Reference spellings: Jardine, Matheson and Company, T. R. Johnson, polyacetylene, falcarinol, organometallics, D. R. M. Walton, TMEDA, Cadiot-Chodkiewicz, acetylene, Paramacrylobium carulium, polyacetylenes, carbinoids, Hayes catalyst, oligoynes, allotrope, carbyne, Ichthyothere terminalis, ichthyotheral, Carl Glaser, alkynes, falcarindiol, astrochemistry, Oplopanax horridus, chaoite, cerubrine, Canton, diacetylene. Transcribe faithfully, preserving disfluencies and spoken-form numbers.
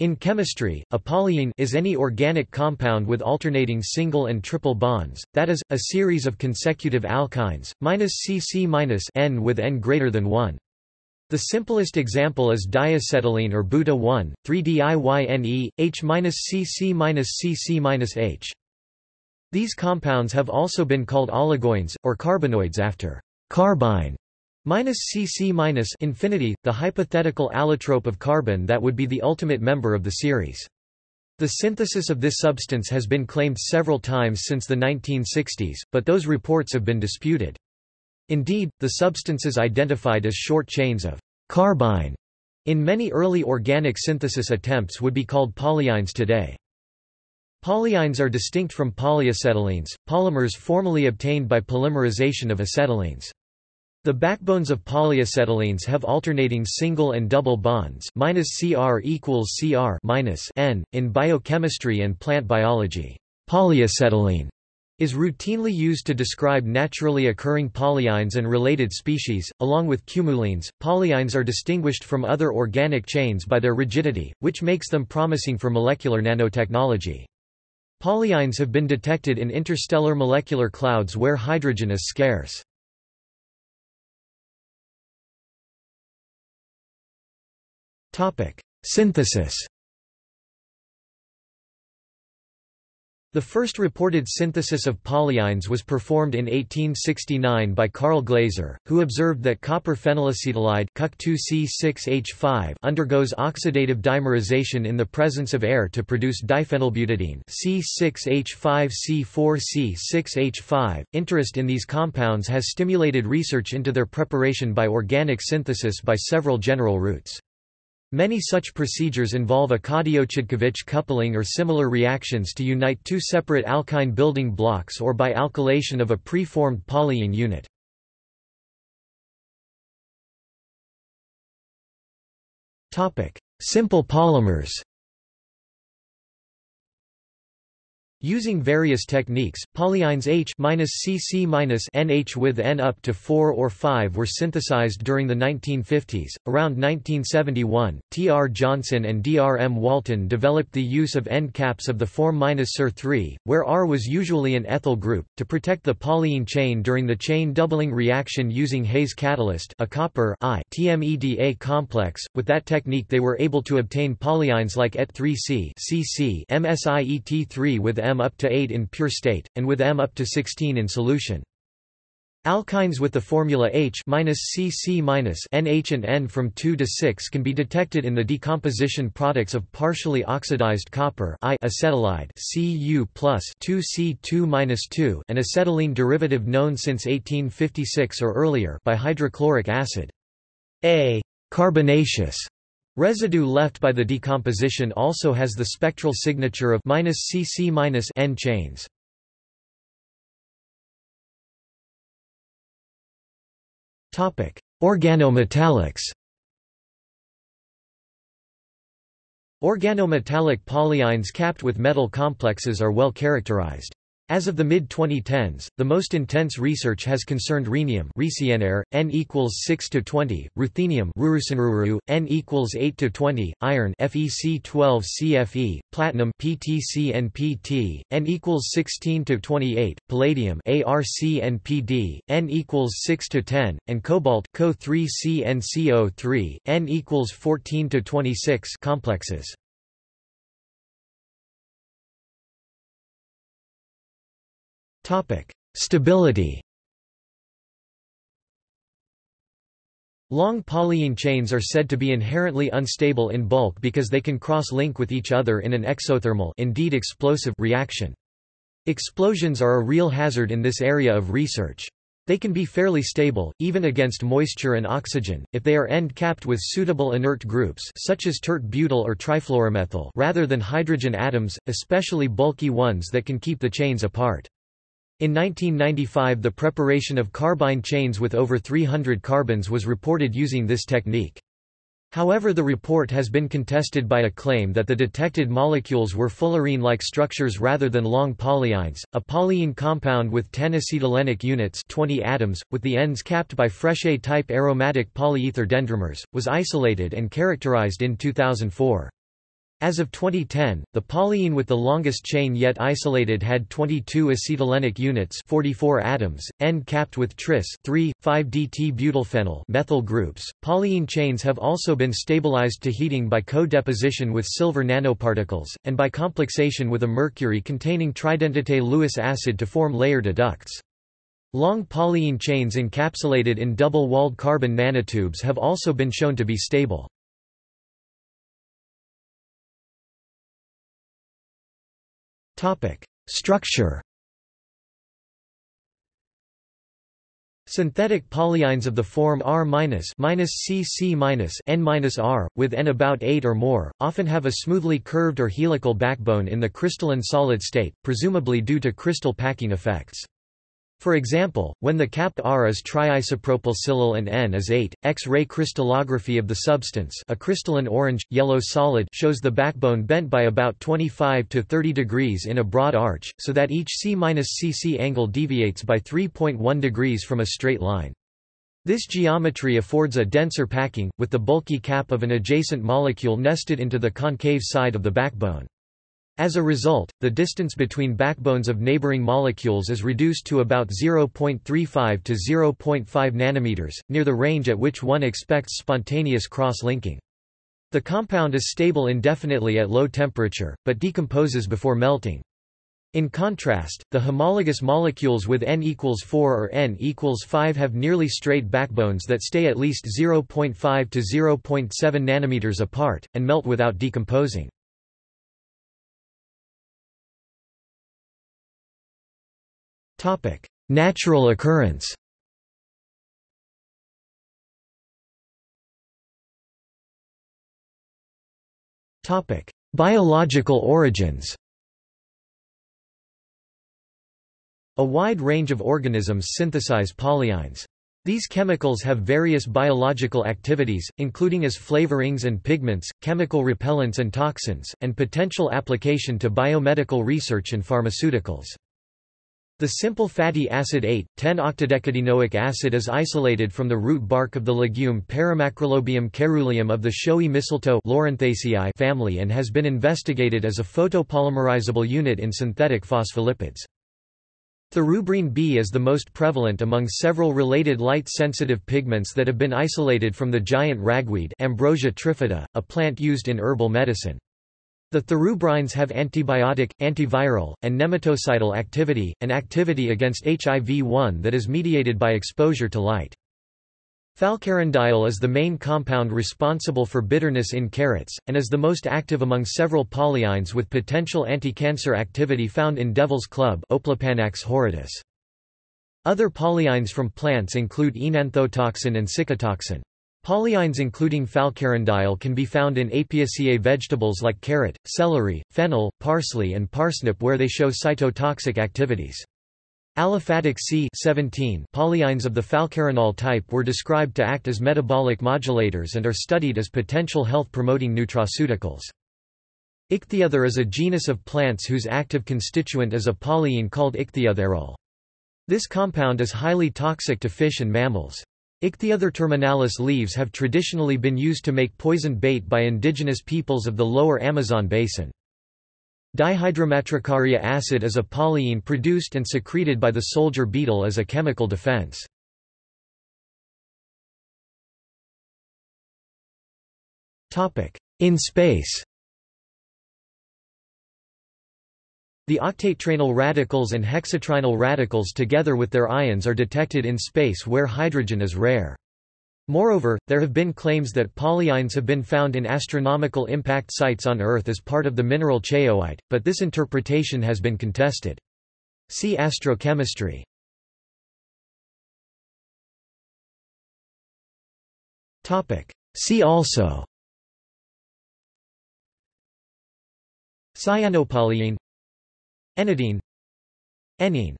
In chemistry, a polyene is any organic compound with alternating single and triple bonds, that is, a series of consecutive alkynes, minus C C minus N with N greater than one. The simplest example is diacetylene or buta one three diyne, H minus C C minus C C minus H. These compounds have also been called oligoynes, or carbonoids after carbyne. Minus C C minus infinity, the hypothetical allotrope of carbon that would be the ultimate member of the series. The synthesis of this substance has been claimed several times since the nineteen sixties, but those reports have been disputed. Indeed, the substances identified as short chains of carbyne in many early organic synthesis attempts would be called polyenes today. Polyenes are distinct from polyacetylenes, polymers formerly obtained by polymerization of acetylenes. The backbones of polyacetylenes have alternating single and double bonds -C R equals C R - N. In biochemistry and plant biology, polyacetylene is routinely used to describe naturally occurring polyenes and related species, along with cumulines. Polyenes are distinguished from other organic chains by their rigidity, which makes them promising for molecular nanotechnology. Polyenes have been detected in interstellar molecular clouds where hydrogen is scarce. Synthesis. The first reported synthesis of polyenes was performed in eighteen sixty-nine by Carl Glaser, who observed that copper phenylacetylide C two C six H five undergoes oxidative dimerization in the presence of air to produce diphenylbutadiene C six H five C four C six H five. Interest in these compounds has stimulated research into their preparation by organic synthesis by several general routes. Many such procedures involve a Cadiot-Chodkiewicz coupling or similar reactions to unite two separate alkyne building blocks or by alkylation of a pre-formed polyene unit. Simple polymers. Using various techniques, polyenes H minus C C minus N H with N up to four or five were synthesized during the nineteen fifties. Around nineteen seventy-one, T. R. Johnson and D. R. M. Walton developed the use of N caps of the form C R three, where R was usually an ethyl group, to protect the polyene chain during the chain doubling reaction using Hayes catalyst, a copper I T M E D A complex. With that technique, they were able to obtain polyenes like E T three C C M S I E T three with M up to eight in pure state, and with M up to sixteen in solution. Alkynes with the formula H minus C C minus N H and N from two to six can be detected in the decomposition products of partially oxidized copper I acetylide C U plus two C two minus two, an acetylene derivative known since eighteen fifty-six or earlier by hydrochloric acid. A carbonaceous residue left by the decomposition also has the spectral signature of C C N chains. Topic: Organometallics. Organometallic polyenes capped with metal complexes are well characterized. As of the mid twenty tens, the most intense research has concerned rhenium, N equals six to twenty, ruthenium, N equals eight to twenty, iron, Fe C twelve C Fe, platinum, P T C N P T, N equals sixteen to twenty-eight, palladium, A R C N P D, N equals six to ten, and cobalt, C O three C N C O three, N equals fourteen to twenty-six complexes. Topic: Stability. Long polyene chains are said to be inherently unstable in bulk because they can cross-link with each other in an exothermal, indeed explosive, reaction. Explosions are a real hazard in this area of research. They can be fairly stable, even against moisture and oxygen, if they are end-capped with suitable inert groups such as tert-butyl or trifluoromethyl rather than hydrogen atoms, especially bulky ones that can keep the chains apart. In nineteen ninety-five, the preparation of carbine chains with over three hundred carbons was reported using this technique. However, the report has been contested by a claim that the detected molecules were fullerene-like structures rather than long polyenes, a polyene compound with ten acetylenic units (twenty atoms), with the ends capped by Fréchet-type aromatic polyether dendrimers, was isolated and characterized in two thousand four. As of twenty ten, the polyene with the longest chain yet isolated had twenty-two acetylenic units, forty-four atoms, N capped with tris three,five-D-T-butylphenyl methyl groups. Polyene chains have also been stabilized to heating by co-deposition with silver nanoparticles and by complexation with a mercury containing tridentitate Lewis acid to form layered adducts. Long polyene chains encapsulated in double-walled carbon nanotubes have also been shown to be stable. Structure. Synthetic polyenes of the form R-, C C-, N-R, with N about eight or more, often have a smoothly curved or helical backbone in the crystalline solid state, presumably due to crystal packing effects. For example, when the capped R is triisopropylsilyl and N is eight, X-ray crystallography of the substance, a crystalline orange-yellow solid, shows the backbone bent by about twenty-five to thirty degrees in a broad arch, so that each C C angle deviates by three point one degrees from a straight line. This geometry affords a denser packing, with the bulky cap of an adjacent molecule nested into the concave side of the backbone. As a result, the distance between backbones of neighboring molecules is reduced to about zero point three five to zero point five nanometers, near the range at which one expects spontaneous cross-linking. The compound is stable indefinitely at low temperature, but decomposes before melting. In contrast, the homologous molecules with N equals four or N equals five have nearly straight backbones that stay at least zero point five to zero point seven nanometers apart, and melt without decomposing. Natural occurrence. Biological origins. A wide range of organisms synthesize polyenes. These chemicals have various biological activities, including as flavorings and pigments, chemical repellents and toxins, and potential application to biomedical research and pharmaceuticals. The simple fatty acid eight,ten-octadecadenoic acid is isolated from the root bark of the legume Paramacrylobium carulium of the showy mistletoe Loranthaceae family and has been investigated as a photopolymerizable unit in synthetic phospholipids. Cerubrine B is the most prevalent among several related light-sensitive pigments that have been isolated from the giant ragweed Ambrosia trifida, a plant used in herbal medicine. The cerubrines have antibiotic, antiviral, and nematocidal activity, and activity against H I V one that is mediated by exposure to light. Falcarindiol is the main compound responsible for bitterness in carrots, and is the most active among several polyenes with potential anti-cancer activity found in Devil's Club Oplopanax horridus. Other polyenes from plants include enanthotoxin and cycatoxin. Polyenes including falcarindiol can be found in Apiaceae vegetables like carrot, celery, fennel, parsley and parsnip where they show cytotoxic activities. Aliphatic C seventeen polyenes of the falcarinol type were described to act as metabolic modulators and are studied as potential health-promoting nutraceuticals. Ichthyothere is a genus of plants whose active constituent is a polyene called ichthyotheral. This compound is highly toxic to fish and mammals. Ichthyothere terminalis leaves have traditionally been used to make poison bait by indigenous peoples of the lower Amazon basin. Dihydromatricaria acid is a polyene produced and secreted by the soldier beetle as a chemical defense. In space. The octatetraneal radicals and hexatrinyl radicals together with their ions are detected in space where hydrogen is rare. Moreover, there have been claims that polyenes have been found in astronomical impact sites on Earth as part of the mineral chaoite, but this interpretation has been contested. See astrochemistry. See also cyanopolyene, enidine, enene.